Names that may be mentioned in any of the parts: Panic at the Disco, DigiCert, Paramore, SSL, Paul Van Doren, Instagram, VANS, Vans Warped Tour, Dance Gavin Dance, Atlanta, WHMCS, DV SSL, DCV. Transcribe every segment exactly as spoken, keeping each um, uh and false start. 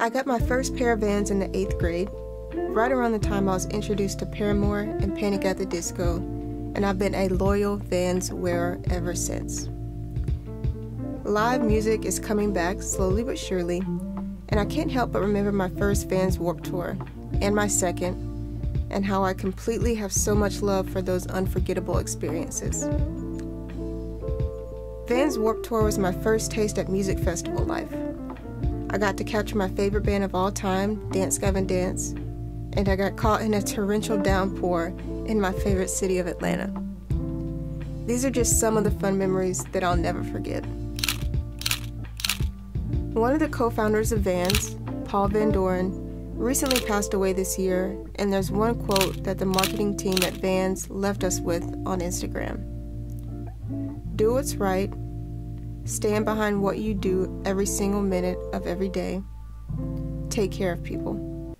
I got my first pair of Vans in the eighth grade, right around the time I was introduced to Paramore and Panic at the Disco, and I've been a loyal Vans wearer ever since. Live music is coming back slowly but surely, and I can't help but remember my first Vans Warped Tour, and my second, and how I completely have so much love for those unforgettable experiences. Vans Warped Tour was my first taste at music festival life. I got to capture my favorite band of all time, Dance Gavin Dance, and I got caught in a torrential downpour in my favorite city of Atlanta. These are just some of the fun memories that I'll never forget. One of the co-founders of Vans, Paul Van Doren, recently passed away this year, and there's one quote that the marketing team at Vans left us with on Instagram. "Do what's right, stand behind what you do every single minute of every day, take care of people."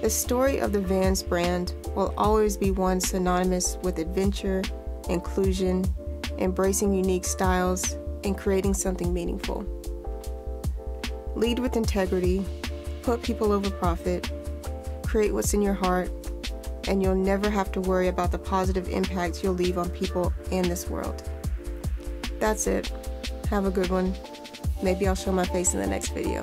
The story of the Vans brand will always be one synonymous with adventure, inclusion, embracing unique styles, and creating something meaningful. Lead with integrity, put people over profit, create what's in your heart, and you'll never have to worry about the positive impact you'll leave on people and this world. That's it. Have a good one. Maybe I'll show my face in the next video.